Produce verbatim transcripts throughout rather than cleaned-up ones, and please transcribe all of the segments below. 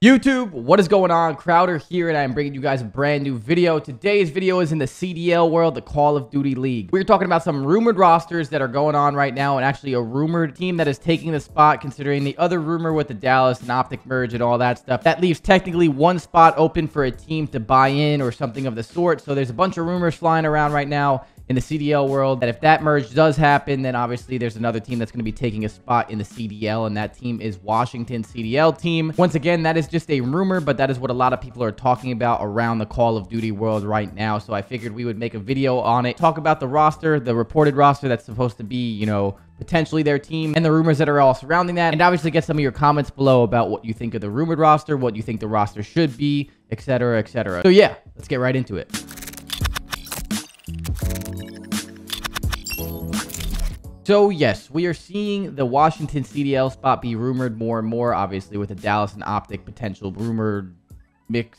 YouTube, what is going on? Crowder here, and I'm bringing you guys a brand new video. Today's video is in the C D L world, the Call of Duty League. We're talking about some rumored rosters that are going on right now, and actually a rumored team that is taking the spot, considering the other rumor with the Dallas and OpTic merge and all that stuff. That leaves technically one spot open for a team to buy in or something of the sort. So there's a bunch of rumors flying around right now in the C D L world that if that merge does happen, then obviously there's another team that's going to be taking a spot in the C D L, and that team is Washington C D L team. Once again, that is just a rumor, but that is what a lot of people are talking about around the Call of Duty world right now. So I figured we would make a video on it, talk about the roster, the reported roster that's supposed to be, you know, potentially their team, and the rumors that are all surrounding that, and obviously get some of your comments below about what you think of the rumored roster, what you think the roster should be, etc, etc. So yeah, let's get right into it. So yes, we are seeing the Washington C D L spot be rumored more and more, obviously with the Dallas and OpTic potential rumored mix,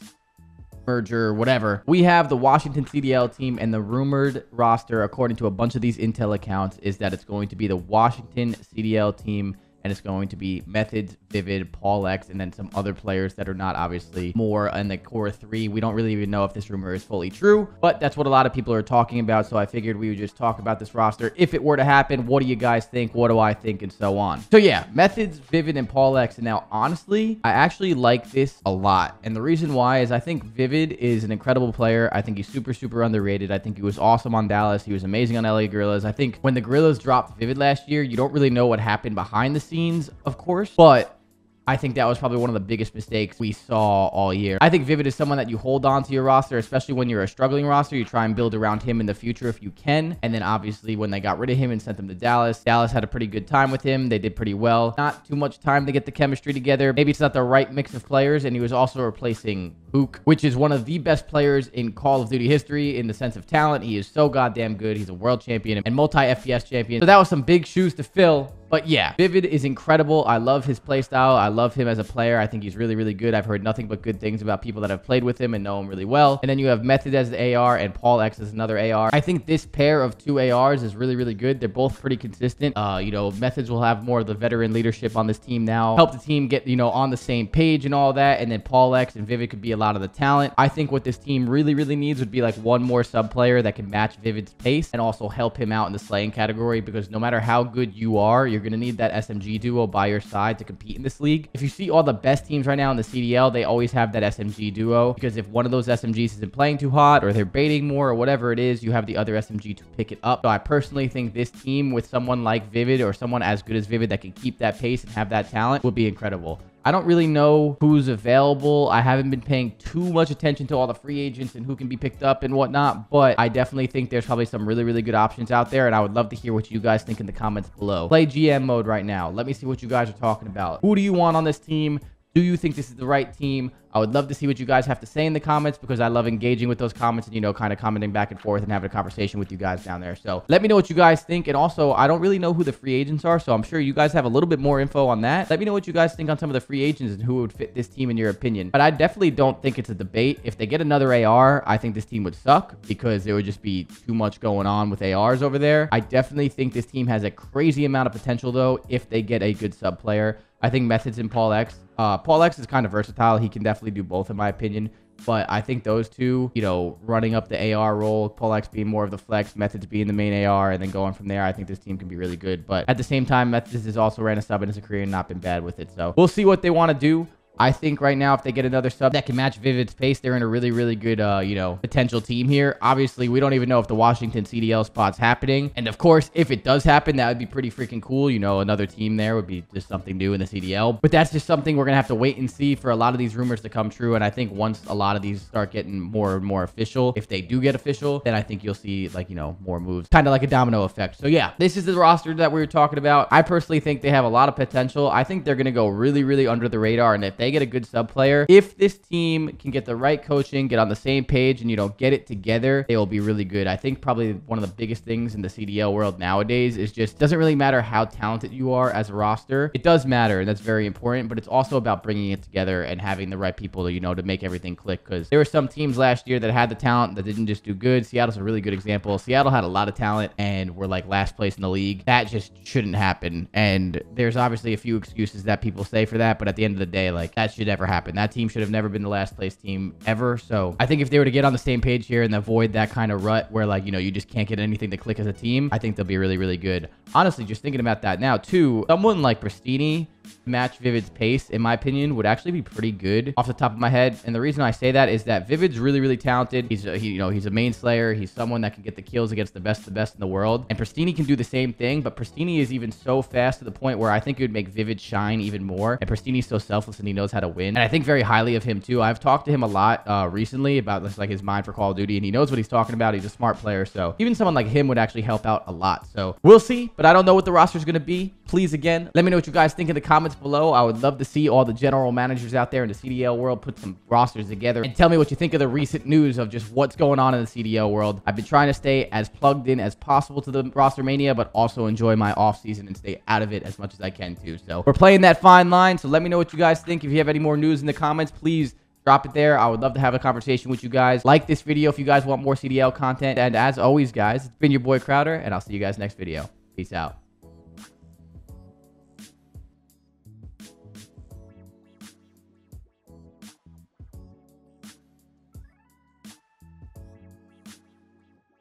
merger, whatever. We have the Washington C D L team, and the rumored roster, according to a bunch of these intel accounts, is that it's going to be the Washington C D L team, and it's going to be Methods, Vivid, Paul X, and then some other players that are not obviously more in the core three. We don't really even know if this rumor is fully true, but that's what a lot of people are talking about. So I figured we would just talk about this roster. If it were to happen, what do you guys think? What do I think? And so on. So yeah, Methods, Vivid, and Paul X. And now honestly, I actually like this a lot. And the reason why is I think Vivid is an incredible player. I think he's super, super underrated. I think he was awesome on Dallas. He was amazing on L A Gorillas. I think when the Gorillas dropped Vivid last year, you don't really know what happened behind the scenes, of course, but I think that was probably one of the biggest mistakes we saw all year. I think Vivid is someone that you hold on to your roster, especially when you're a struggling roster. You try and build around him in the future if you can. And then obviously when they got rid of him and sent him to Dallas, Dallas had a pretty good time with him. They did pretty well. Not too much time to get the chemistry together. Maybe it's not the right mix of players. And he was also replacing Hook, which is one of the best players in Call of Duty history in the sense of talent. He is so goddamn good. He's a world champion and multi F P S champion. So that was some big shoes to fill. But yeah, Vivid is incredible. I love his playstyle. I love him as a player. I think he's really, really good. I've heard nothing but good things about people that have played with him and know him really well. And then you have Method as the A R and Paul X as another A R. I think this pair of two A Rs is really, really good. They're both pretty consistent. Uh, you know, Methods will have more of the veteran leadership on this team now, help the team get, you know, on the same page and all that. And then Paul X and Vivid could be a lot of the talent. I think what this team really, really needs would be like one more sub player that can match Vivid's pace and also help him out in the slaying category, because no matter how good you are, you're You're going to need that S M G duo by your side to compete in this league. If you see all the best teams right now in the C D L, they always have that S M G duo, because if one of those S M Gs isn't playing too hot or they're baiting more or whatever it is, you have the other S M G to pick it up. So I personally think this team with someone like Vivid or someone as good as Vivid that can keep that pace and have that talent would be incredible. I don't really know who's available. I haven't been paying too much attention to all the free agents and who can be picked up and whatnot, but I definitely think there's probably some really, really good options out there, and I would love to hear what you guys think in the comments below. Play G M mode right now. Let me see what you guys are talking about. Who do you want on this team? Do you think this is the right team? I would love to see what you guys have to say in the comments, because I love engaging with those comments and, you know, kind of commenting back and forth and having a conversation with you guys down there. So let me know what you guys think. And also, I don't really know who the free agents are, so I'm sure you guys have a little bit more info on that. Let me know what you guys think on some of the free agents and who would fit this team in your opinion. But I definitely don't think it's a debate. If they get another A R, I think this team would suck, because there would just be too much going on with A Rs over there. I definitely think this team has a crazy amount of potential, though, if they get a good sub player. I think Methods and Paul X. Uh, Paul X is kind of versatile. He can definitely do both, in my opinion. But I think those two, you know, running up the A R role, Paul X being more of the flex, Methods being the main A R, and then going from there, I think this team can be really good. But at the same time, Methods has also ran a sub in his career and not been bad with it. So we'll see what they want to do. I think right now, if they get another sub that can match Vivid's pace, they're in a really, really good, uh, you know, potential team here. Obviously, we don't even know if the Washington C D L spot's happening. And of course, if it does happen, that would be pretty freaking cool. You know, another team there would be just something new in the C D L. But that's just something we're going to have to wait and see for a lot of these rumors to come true. And I think once a lot of these start getting more and more official, if they do get official, then I think you'll see, like, you know, more moves, kind of like a domino effect. So yeah, this is the roster that we were talking about. I personally think they have a lot of potential. I think they're going to go really, really under the radar. And if they get a good sub player, if this team can get the right coaching, get on the same page, and, you know, get it together, they will be really good. I think probably one of the biggest things in the C D L world nowadays is just, doesn't really matter how talented you are as a roster. It does matter, and that's very important, but it's also about bringing it together and having the right people to, you know, to make everything click, because there were some teams last year that had the talent that didn't just do good. Seattle's a really good example. Seattle had a lot of talent and were like last place in the league. That just shouldn't happen, and there's obviously a few excuses that people say for that, but at the end of the day, like, that should ever happen. That team should have never been the last place team ever. So I think if they were to get on the same page here and avoid that kind of rut where, like, you know, you just can't get anything to click as a team, I think they'll be really, really good. Honestly, just thinking about that now too, someone like Pristini match Vivid's pace, in my opinion, would actually be pretty good off the top of my head. And the reason I say that is that Vivid's really, really talented. He's a, he, you know, he's a main slayer. He's someone that can get the kills against the best of the best in the world. And Pristini can do the same thing, but Pristini is even so fast to the point where I think it would make Vivid shine even more. And Pristini's so selfless and he knows how to win. And I think very highly of him too. I've talked to him a lot uh, recently about this, like his mind for Call of Duty, and he knows what he's talking about. He's a smart player. So even someone like him would actually help out a lot. So we'll see, but I don't know what the roster is going to be. Please, again, let me know what you guys think in the comments below. I would love to see all the general managers out there in the C D L world put some rosters together and tell me what you think of the recent news of just what's going on in the C D L world. I've been trying to stay as plugged in as possible to the roster mania, but also enjoy my off season and stay out of it as much as I can too. So we're playing that fine line. So let me know what you guys think. If you have any more news in the comments, please drop it there. I would love to have a conversation with you guys. Like this video if you guys want more C D L content. And as always, guys, it's been your boy Crowder, and I'll see you guys next video. Peace out.